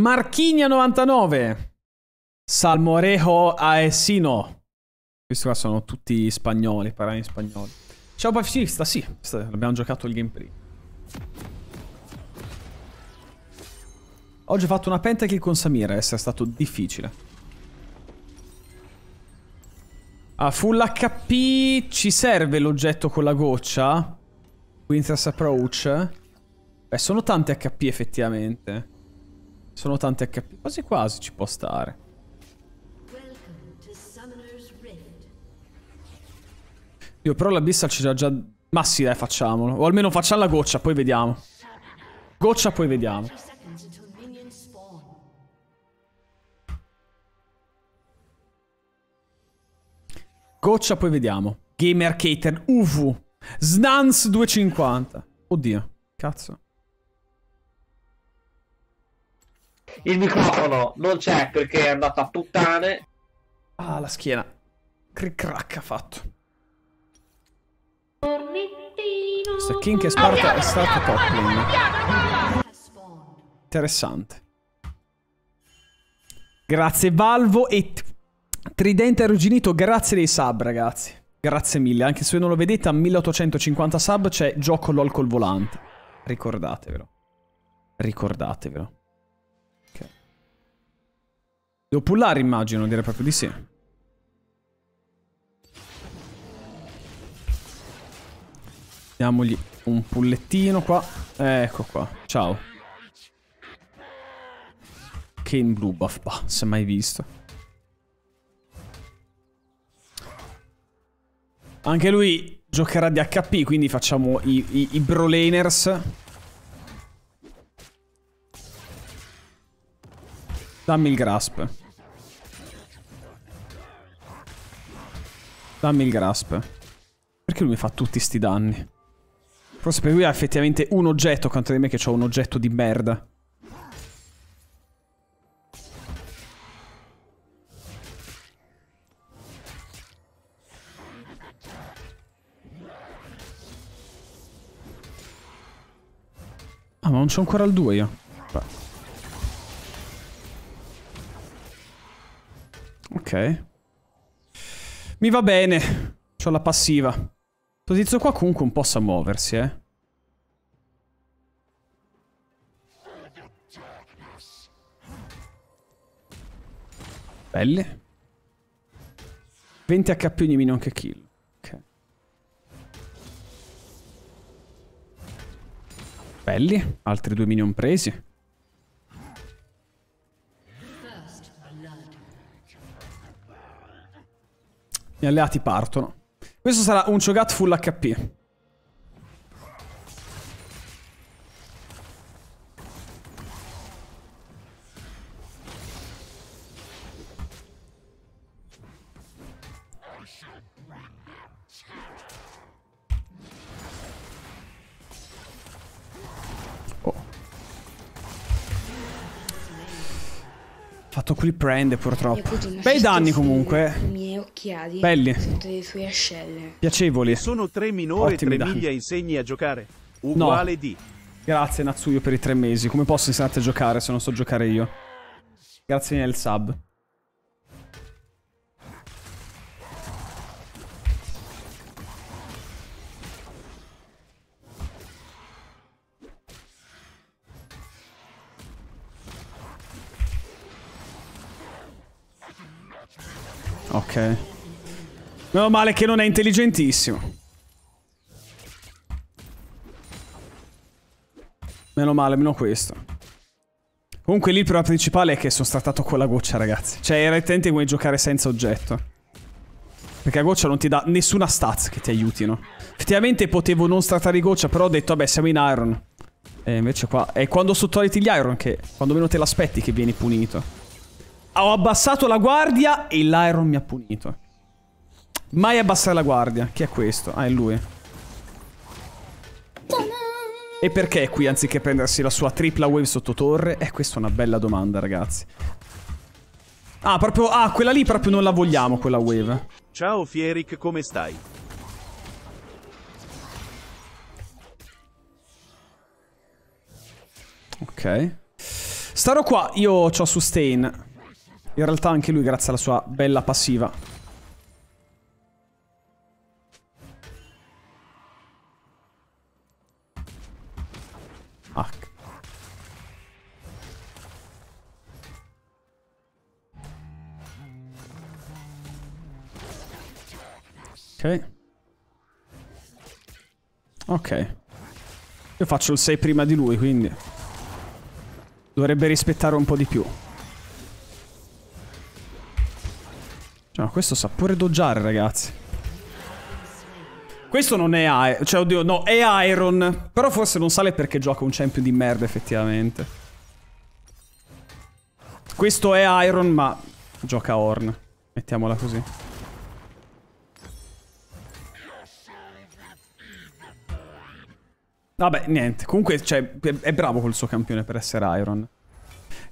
Marchigna99. Salmorejo Aesino. Questi qua sono tutti spagnoli, parani spagnoli. Ciao Bafista, sì, abbiamo giocato il gameplay. Oggi ho fatto una pentakill con Samira, è stato difficile. Ah, full HP, ci serve l'oggetto con la goccia? Winter's Approach? Beh, sono tanti HP effettivamente. Sono tanti HP, quasi quasi ci può stare. Io però l'Abyssal ci già... Ma sì, dai, facciamolo. O almeno facciamo la goccia, poi vediamo. Goccia, poi vediamo. Goccia, poi vediamo. Gamer Cater UV Snans 250. Oddio, cazzo. Il microfono non c'è perché è andato a puttane. Ah, la schiena. Cric-crac ha fatto. Questo King che sparta è stato top. Interessante. Grazie Valvo e... Tridente arrugginito, grazie dei sub ragazzi. Grazie mille, anche se non lo vedete a 1850 sub c'è gioco LOL col volante. Ricordatevelo. Ricordatevelo. Ok. Devo pullare immagino, direi proprio di sì. Diamogli un pullettino qua. Ecco qua, ciao. Kane Blue Buff, bah, si è mai visto. Anche lui giocherà di HP, quindi facciamo i bro laners. Dammi il grasp. Dammi il grasp. Perché lui mi fa tutti sti danni? Forse per lui ha effettivamente un oggetto, quanto di me che c'ho un oggetto di merda. Ma non c'ho ancora il 2 io. Beh. Ok. Mi va bene. C'ho la passiva. Questo tizio qua comunque un po' sa muoversi, eh. Belli. 20 HP ogni minion che kill. Belli, altri due minion presi. Gli alleati partono. Questo sarà un Cho'Gath full HP. Fatto qui prende purtroppo. Bei danni comunque. I miei occhiali. Belli. Sotto le sue ascelle. Piacevoli. Sono 3 minore e 3 miglia insegni a giocare. Uguale no. Di. Grazie Natsuyo per i 3 mesi. Come posso insegnarti a giocare se non so giocare io? Grazie nel sub. Ok. Meno male che non è intelligentissimo. Meno male, meno questo. Comunque lì il problema principale è che sono startato con la goccia, ragazzi. Cioè, era attenti come giocare senza oggetto. Perché la goccia non ti dà nessuna stats che ti aiutino. Effettivamente potevo non startare di goccia, però ho detto, vabbè, siamo in Iron. E invece qua... È quando sottovaliti gli Iron che... Quando meno te l'aspetti che vieni punito. Ho abbassato la guardia e l'Iron mi ha punito. Mai abbassare la guardia. Chi è questo? Ah, è lui. E perché è qui anziché prendersi la sua tripla wave sotto torre? Questa è una bella domanda, ragazzi. Ah, proprio... Ah, quella lì proprio non la vogliamo, quella wave. Ciao Fieric, come stai? Ok. Starò qua, io ho sustain. In realtà anche lui grazie alla sua bella passiva. Ah. Ok. Ok. Io faccio il 6 prima di lui, quindi dovrebbe rispettare un po' di più. Cioè, questo sa pure doggiare, ragazzi. Questo non è Iron. Cioè, oddio, no, è Iron. Però forse non sale perché gioca un champion di merda, effettivamente. Questo è Iron, ma gioca Orn. Mettiamola così. Vabbè, niente. Comunque, cioè, è bravo col suo campione per essere Iron.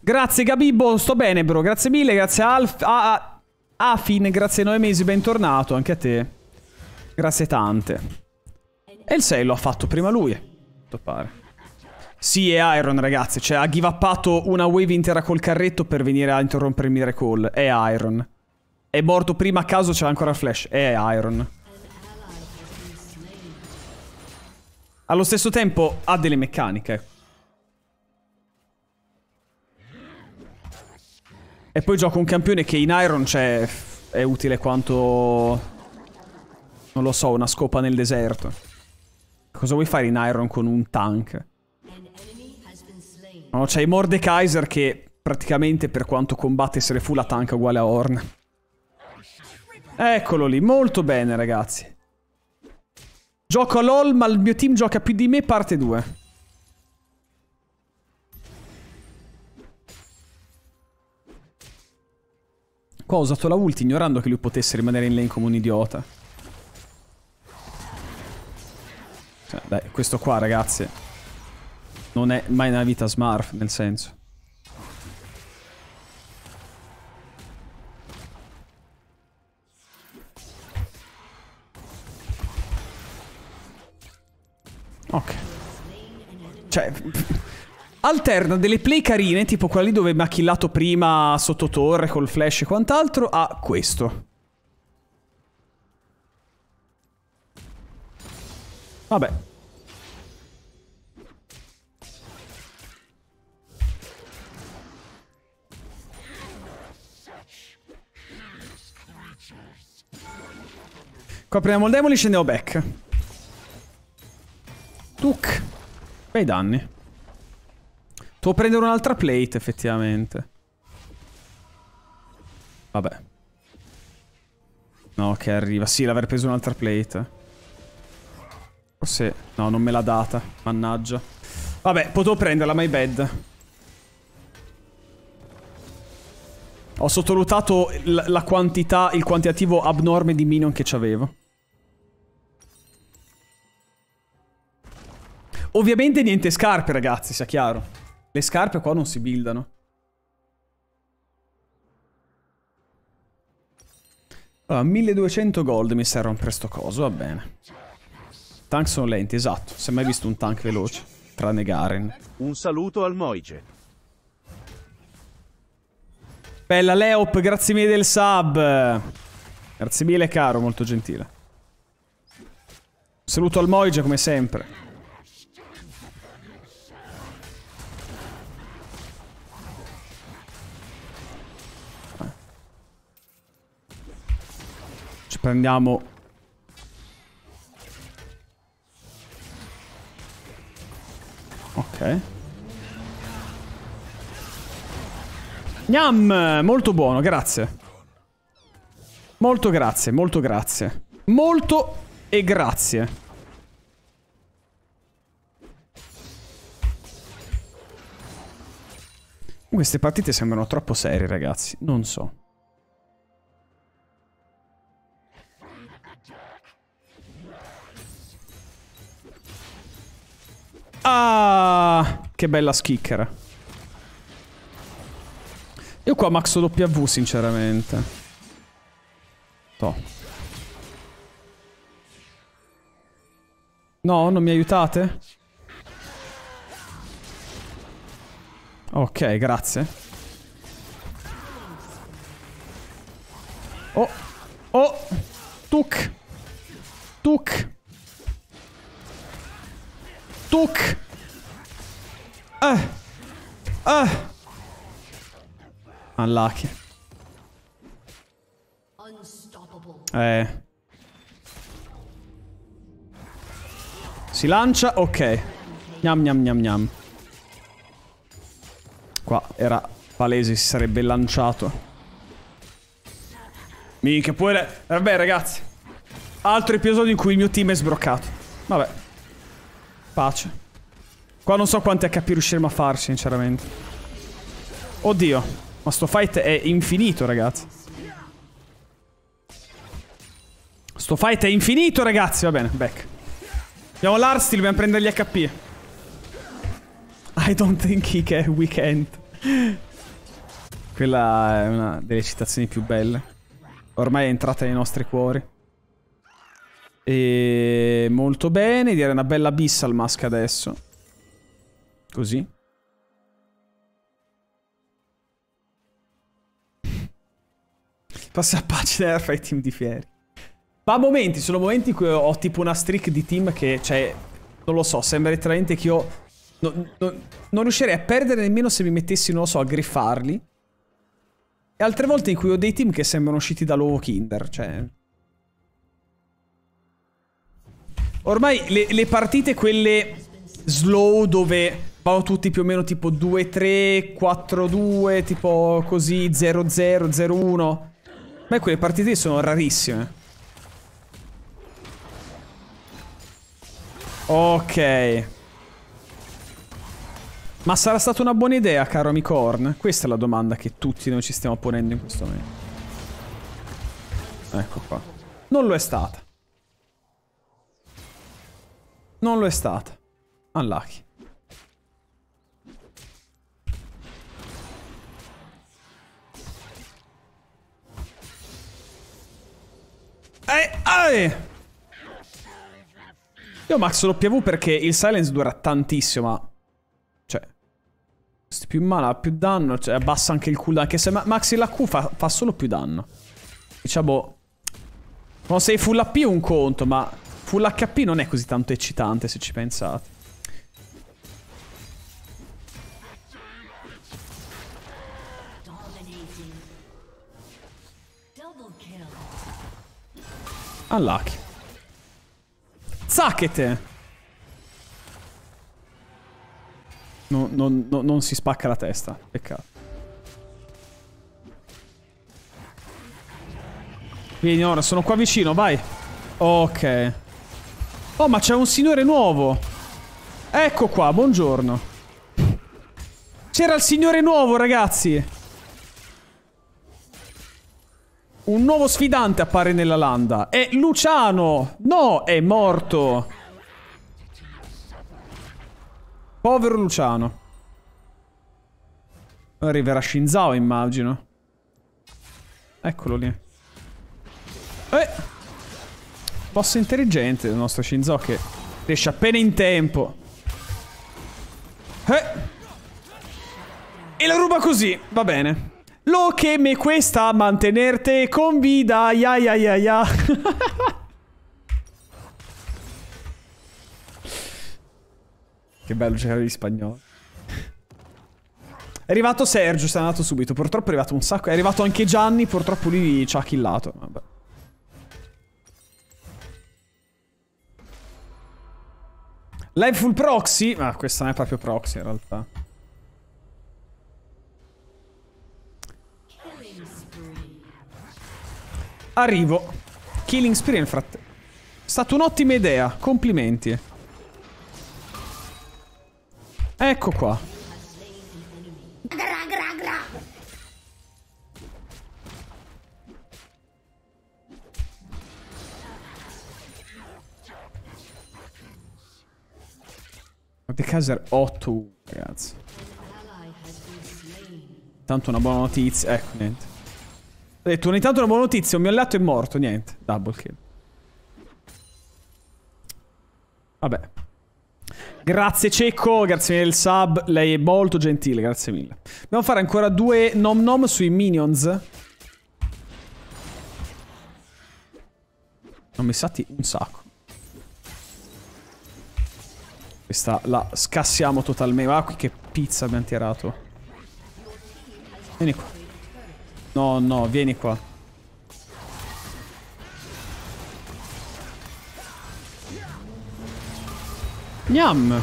Grazie, Gabibbo. Sto bene, bro. Grazie mille. Grazie a Afin. Grazie ai 9 mesi. Bentornato anche a te. Grazie tante. E il 6 lo ha fatto prima lui. A pare. Sì, è Iron, ragazzi. Cioè, ha give upato una wave intera col carretto per venire a interrompere il miracle. È Iron. È morto prima a caso, c'era ancora il flash. È Iron. Allo stesso tempo ha delle meccaniche. E poi gioco un campione che in Iron, cioè, è utile quanto, non lo so, una scopa nel deserto. Cosa vuoi fare in Iron con un tank? No, c'è Mordekaiser che praticamente per quanto combatte essere full a tank uguale a Orn. Eccolo lì, molto bene ragazzi. Gioco a LOL, ma il mio team gioca più di me, parte 2. Qua ho usato la ulti, ignorando che lui potesse rimanere in lane come un idiota. Cioè, dai, questo qua, ragazzi, non è mai una vita smurf, nel senso. Ok. Cioè, alterna delle play carine, tipo quella lì dove mi ha killato prima sotto torre col flash e quant'altro, a questo. Vabbè. Qua prendiamo il demolish e andiamo back. Tuc. Bei danni. Devo prendere un'altra plate, effettivamente. Vabbè. No, che arriva. Sì, l'aver preso un'altra plate. Forse... no, non me l'ha data. Mannaggia. Vabbè, potevo prenderla, my bad. Ho sottovalutato la quantità, il quantitativo abnorme di minion che c'avevo. Ovviamente niente scarpe, ragazzi, sia chiaro. Le scarpe qua non si buildano. Allora, 1200 gold mi servono per sto coso, va bene. Tank sono lenti, esatto. Si è mai visto un tank veloce, tranne Garen. Un saluto al Moige. Bella Leop, grazie mille del sub. Grazie mille, caro, molto gentile. Un saluto al Moige, come sempre. Prendiamo ok. Gnam, molto buono, grazie. Molto grazie, molto grazie. Molto e grazie. Queste partite sembrano troppo serie, ragazzi. Non so. Ah, che bella schicchera. Io qua maxo W sinceramente. Toh. No, non mi aiutate? Ok, grazie. Oh, oh, tuk, tuk, tuk. Ah, ah. Unlucky. Si lancia, ok. Gnam gnam gnam gnam. Qua era palese, si sarebbe lanciato. Minchia, pure... Vabbè, ragazzi. Altro episodio in cui il mio team è sbroccato. Vabbè. Pace. Qua non so quanti HP riusciremo a farci, sinceramente. Oddio. Ma sto fight è infinito, ragazzi. Sto fight è infinito, ragazzi. Va bene, back. Abbiamo l'hardstyle, dobbiamo prendere gli HP. I don't think he can weekend. Quella è una delle citazioni più belle. Ormai è entrata nei nostri cuori. E molto bene. Direi una bella Abyssal Mask adesso. Così. Passa a pagina fra i team di Fieri. Ma momenti, sono momenti in cui ho tipo una streak di team che, cioè, non lo so, sembra letteralmente che io non riuscirei a perdere nemmeno se mi mettessi, non lo so, a griffarli. E altre volte in cui ho dei team che sembrano usciti dall'uovo Kinder, cioè... Ormai le partite, quelle slow, dove vanno tutti più o meno tipo 2-3, 4-2, tipo così, 0-0, 0-1. Ma quelle partite sono rarissime. Ok. Ma sarà stata una buona idea, caro amico Orn? Questa è la domanda che tutti noi ci stiamo ponendo in questo momento. Ecco qua. Non lo è stata. Non lo è stata. Unlucky. Io max lo PV perché il silence dura tantissimo, ma... Cioè... Costi più mana, più danno, cioè abbassa anche il cooldown, anche se max la Q fa solo più danno. Diciamo... Non sei full HP un conto, ma full HP non è così tanto eccitante se ci pensate. Unlucky. Zacchete! Non si spacca la testa. Peccato. Vieni ora, sono qua vicino, vai. Ok. Oh, ma c'è un signore nuovo. Ecco qua, buongiorno. C'era il signore nuovo, ragazzi. Un nuovo sfidante appare nella landa. È Luciano! No, è morto. Povero Luciano. Arriverà Xin Zhao, immagino. Eccolo lì. Boss intelligente il nostro Xin Zhao che riesce appena in tempo. E la ruba così, va bene. Lo che me questa mantenerte con vida, ya ya ya ya. Che bello giocare in spagnolo. È arrivato Sergio, si è andato subito. Purtroppo è arrivato un sacco. È arrivato anche Gianni, purtroppo lui ci ha killato. Vabbè. Live full proxy? Ma questa non è proprio proxy in realtà. Arrivo. Killing spree nel frattempo. È stata un'ottima idea. Complimenti. Ecco qua. Mordekaiser 8-1, ragazzi. Tanto una buona notizia. Ecco, niente. Ho detto, ogni tanto una buona notizia, un mio alleato è morto, niente. Double kill. Vabbè. Grazie Cecco, grazie mille del sub. Lei è molto gentile, grazie mille. Dobbiamo fare ancora due nom nom sui minions. Ne ho messati un sacco. Questa la scassiamo totalmente. Ah, qui che pizza abbiamo tirato. Vieni qua. No, no, vieni qua. Gnam.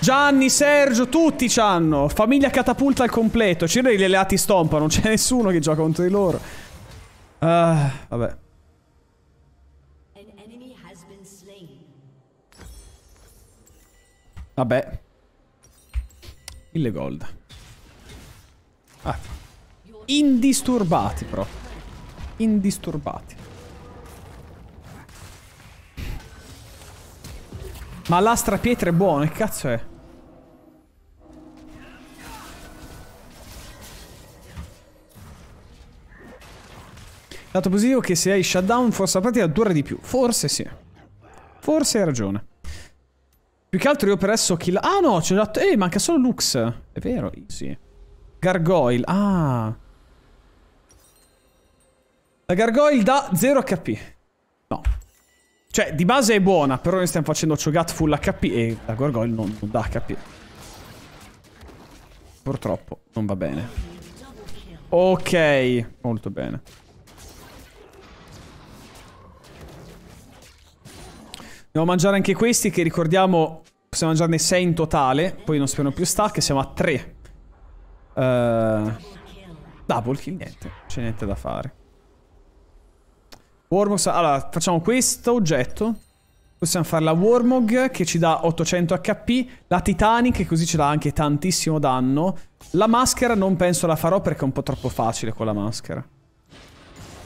Gianni, Sergio, tutti c'hanno. Famiglia catapulta al completo. C'erano gli alleati stompa, non c'è nessuno che gioca contro di loro. Vabbè. Vabbè. 1000 gold. Ah. Indisturbati, però. Indisturbati. Ma l'astra pietra è buona, che cazzo è? Dato positivo che se hai shutdown forse la partita dura di più. Forse sì. Forse hai ragione. Più che altro io per adesso kill... Ah no, c'è già... manca solo Lux. È vero, sì. Gargoyle, ah... La Gargoyle dà 0 HP. No. Cioè, di base è buona, però noi stiamo facendo Cho'Gath full HP e la Gargoyle non dà HP. Purtroppo non va bene. Ok, molto bene. Dobbiamo mangiare anche questi che ricordiamo possiamo mangiarne 6 in totale. Poi non sperano più stack, siamo a 3. Double kill, niente. C'è niente da fare. Warmog, allora facciamo questo oggetto. Possiamo fare la Warmog che ci dà 800 HP. La Titanic così ce l'ha anche tantissimo danno. La maschera non penso la farò perché è un po' troppo facile con la maschera.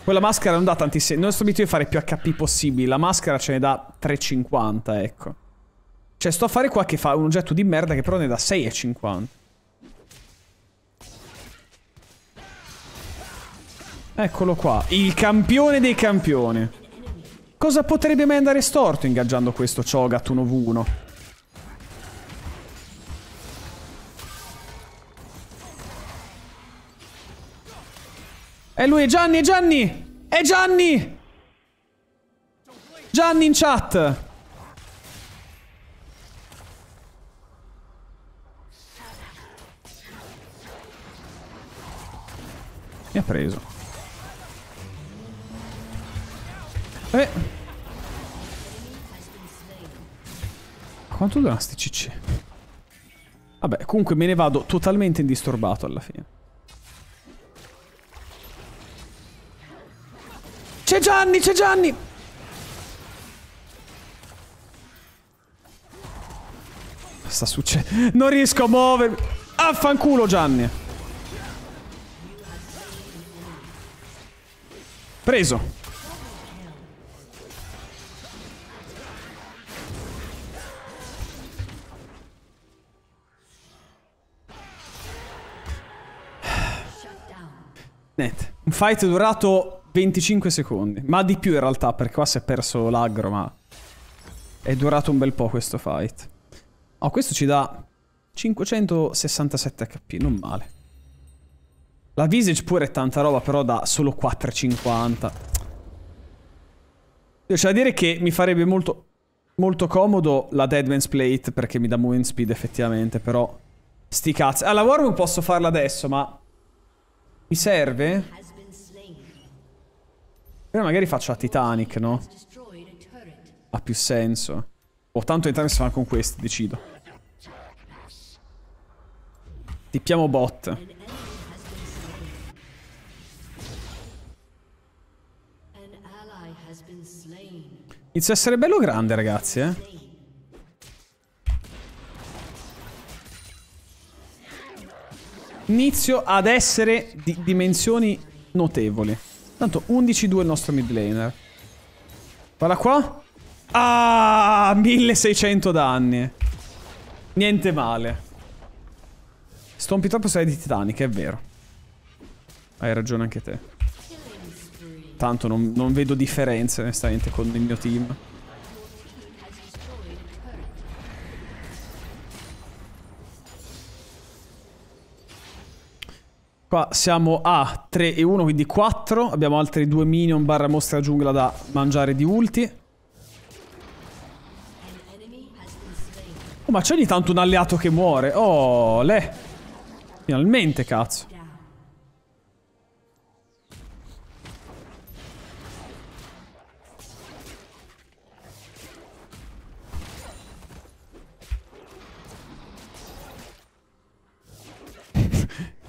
Quella maschera non dà tantissimo. Non sto abituato a fare più HP possibili. La maschera ce ne dà 350, ecco. Cioè sto a fare qua che fa un oggetto di merda che però ne dà 650. Eccolo qua, il campione dei campioni. Cosa potrebbe mai andare storto ingaggiando questo Cho'Gath 1v1? E lui, è Gianni, è Gianni! È Gianni! Gianni in chat! Mi ha preso. Quanto durano sti cicci? Vabbè, comunque me ne vado totalmente indisturbato alla fine. C'è Gianni, c'è Gianni! Sta succedendo? Non riesco a muovermi. Affanculo Gianni. Preso. Niente, un fight è durato 25 secondi, ma di più in realtà perché qua si è perso l'aggro, ma è durato un bel po' questo fight. Oh, questo ci dà 567 HP, non male. La visage pure è tanta roba, però dà solo 450. Io c'è da dire che mi farebbe molto, molto comodo la Deadman's Plate perché mi dà movement speed effettivamente, però sti cazzi. Ah, la Warwick posso farla adesso, ma... mi serve? Però magari faccio la Titanic, no? Ha più senso. O tanto entrambi si fanno con questi, decido. Tippiamo bot. Inizia a essere bello grande, ragazzi, eh? Inizio ad essere di dimensioni notevoli. Tanto 11-2 il nostro mid laner. Guarda qua. Ah, 1600 danni. Niente male. Stompi troppo se hai di Titanic, è vero. Hai ragione anche te. Tanto non vedo differenze, onestamente, con il mio team. Qua siamo a 3 e 1, quindi 4. Abbiamo altri 2 minion barra mostra giungla da mangiare di ulti. Oh, ma c'è ogni tanto un alleato che muore. Oh, le. Finalmente, cazzo.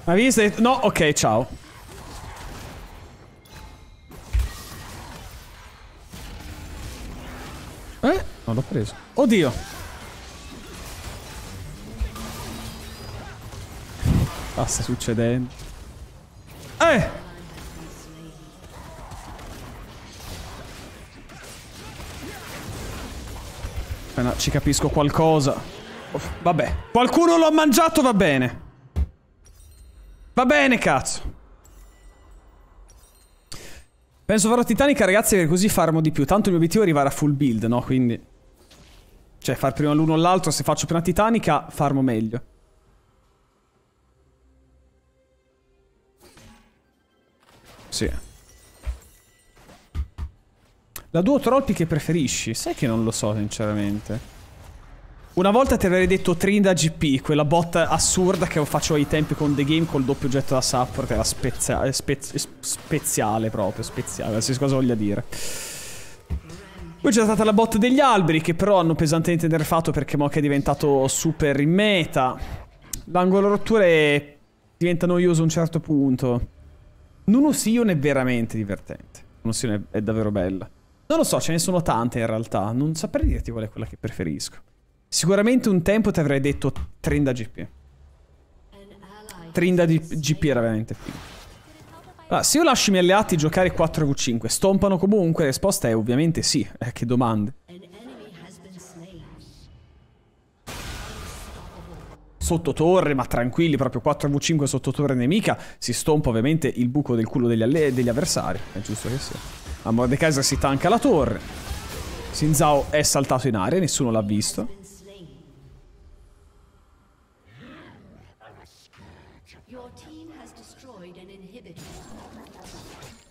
Ma vi siete... No, ok, ciao. Non l'ho preso. Oddio. Ah, sta succedendo. No, ci capisco qualcosa. Vabbè. Qualcuno l'ha mangiato, va bene. Va bene, cazzo. Penso farò Titanic, ragazzi, per così farmo di più. Tanto il mio obiettivo è arrivare a full build, no? Quindi... Cioè, far prima l'uno o l'altro. Se faccio prima Titanica, farmo meglio. Sì. La duo troppi che preferisci? Sai che non lo so, sinceramente. Una volta ti avrei detto Trinda GP, quella botta assurda che faccio ai tempi con The Game col doppio getto da support. Era speziale proprio, speziale, qualsiasi cosa voglia dire. Poi c'è stata la botta degli alberi, che però hanno pesantemente nerfato perché Mocha è diventato super in meta. L'angolo rotture diventa noioso a un certo punto. Nunusion è veramente divertente. Nunusion è davvero bella. Non lo so, ce ne sono tante in realtà. Non saprei dirti qual è quella che preferisco. Sicuramente un tempo ti avrei detto Trinda GP. Trinda GP era veramente figo. Allora, se io lascio i miei alleati giocare 4v5, stompano comunque? La risposta è ovviamente sì. Che domande. Sotto torre, ma tranquilli, proprio 4v5 sotto torre nemica, si stompa ovviamente il buco del culo degli avversari, è giusto che sia. A Mordekaiser si tanca la torre, Xin Zhao è saltato in aria, nessuno l'ha visto.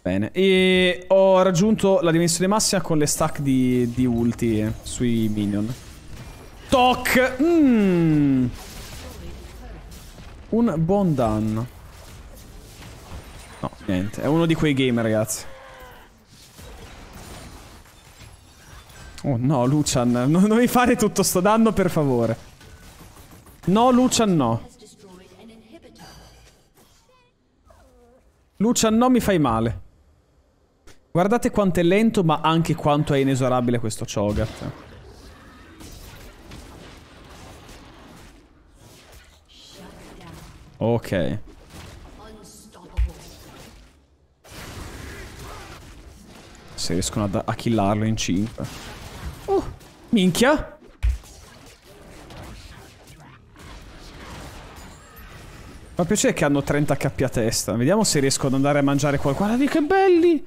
Bene, e ho raggiunto la dimensione massima con le stack di ulti sui minion. Toc! Un buon danno. No, niente. È uno di quei game, ragazzi. Oh no, Lucian. Non devi fare tutto sto danno, per favore. No, Lucian, no. Lucian, no, mi fai male. Guardate quanto è lento, ma anche quanto è inesorabile questo Cho'Gath. Ok. Se riescono a killarlo in 5. Oh, minchia. Fa piacere che hanno 30 HP a testa. Vediamo se riesco ad andare a mangiare qualcosa. Guarda che belli.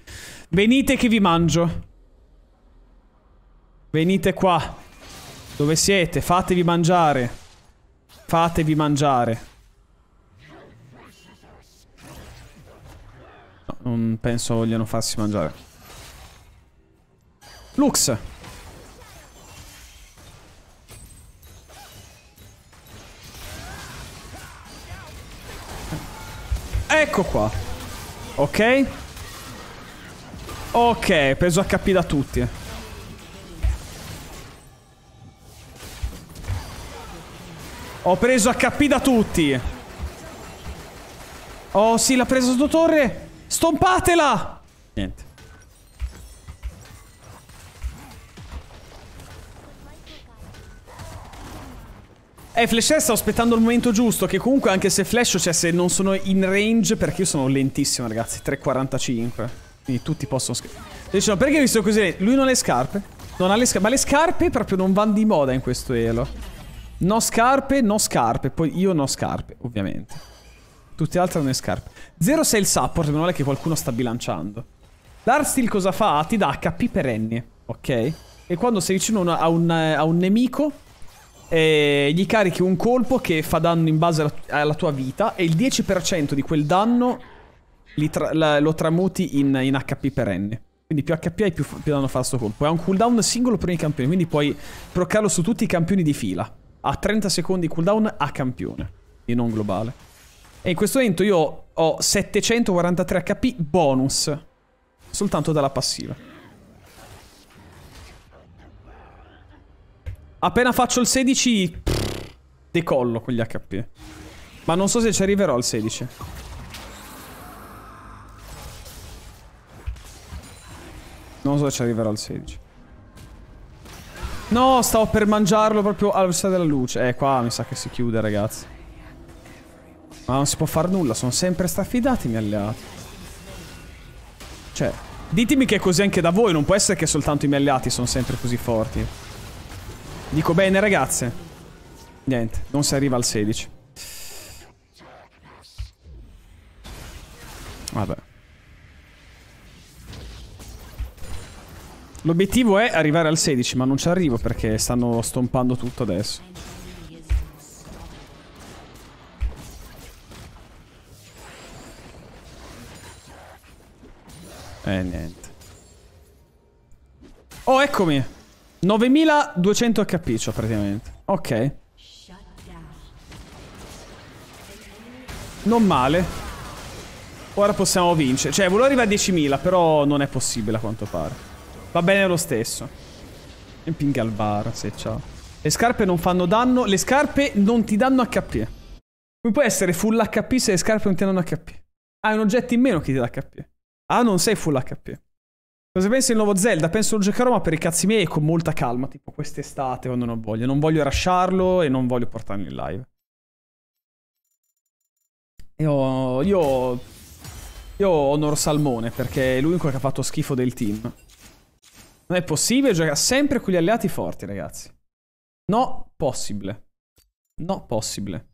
Venite che vi mangio. Venite qua. Dove siete? Fatevi mangiare. Fatevi mangiare. Non penso vogliano farsi mangiare. Lux! Ecco qua. Ok. Ok, preso HP da tutti. Ho preso HP da tutti. Oh sì, l'ha presa sotto torre. Stompatela! Niente. Flash, stavo aspettando il momento giusto, che comunque anche se flash, cioè se non sono in range, perché io sono lentissimo, ragazzi, 3,45. Quindi tutti possono scarpare. Diciamo, perché visto così? Lui non ha le scarpe? Non ha le scarpe, ma le scarpe proprio non vanno di moda in questo elo. No scarpe, no scarpe, poi io no scarpe, ovviamente. Tutte altre hanno le scarpe. 0-6 il support, meno male che qualcuno sta bilanciando. Darksteel cosa fa? Ti dà HP perenne, ok? E quando sei vicino a un nemico, gli carichi un colpo che fa danno in base alla tua vita, e il 10% di quel danno lo tramuti in HP perenne. Quindi più HP hai, più danno fa sto colpo. Ha un cooldown singolo per ogni campione, quindi puoi procarlo su tutti i campioni di fila. Ha 30 secondi cooldown a campione, e non globale. E in questo momento io ho 743 HP bonus, soltanto dalla passiva. Appena faccio il 16, decollo con gli HP. Ma non so se ci arriverò al 16. Non so se ci arriverò al 16. No, stavo per mangiarlo proprio alla velocità della luce. Qua mi sa che si chiude, ragazzi. Ma non si può far nulla, sono sempre staffidati i miei alleati. Cioè, ditemi che è così anche da voi, non può essere che soltanto i miei alleati sono sempre così forti. Dico bene, ragazze. Niente, non si arriva al 16. Vabbè. L'obiettivo è arrivare al 16, ma non ci arrivo perché stanno stompando tutto adesso. Niente. Oh, eccomi. 9200 HP c'ho praticamente. Ok. Non male. Ora possiamo vincere. Cioè, volevo arrivare a 10.000, però non è possibile a quanto pare. Va bene lo stesso. E pinga al bar, se ciao. Le scarpe non fanno danno. Le scarpe non ti danno HP. Come puoi essere full HP se le scarpe non ti danno HP? Hai un oggetto in meno che ti dà HP. Ah, non sei full HP. Cosa pensi del nuovo Zelda? Penso lo giocherò, ma per i cazzi miei e con molta calma. Tipo quest'estate, quando non voglio. Non voglio rasciarlo e non voglio portarlo in live. Io onoro Salmone, perché è l'unico che ha fatto schifo del team. Non è possibile giocare sempre con gli alleati forti, ragazzi. No possibile. No possibile.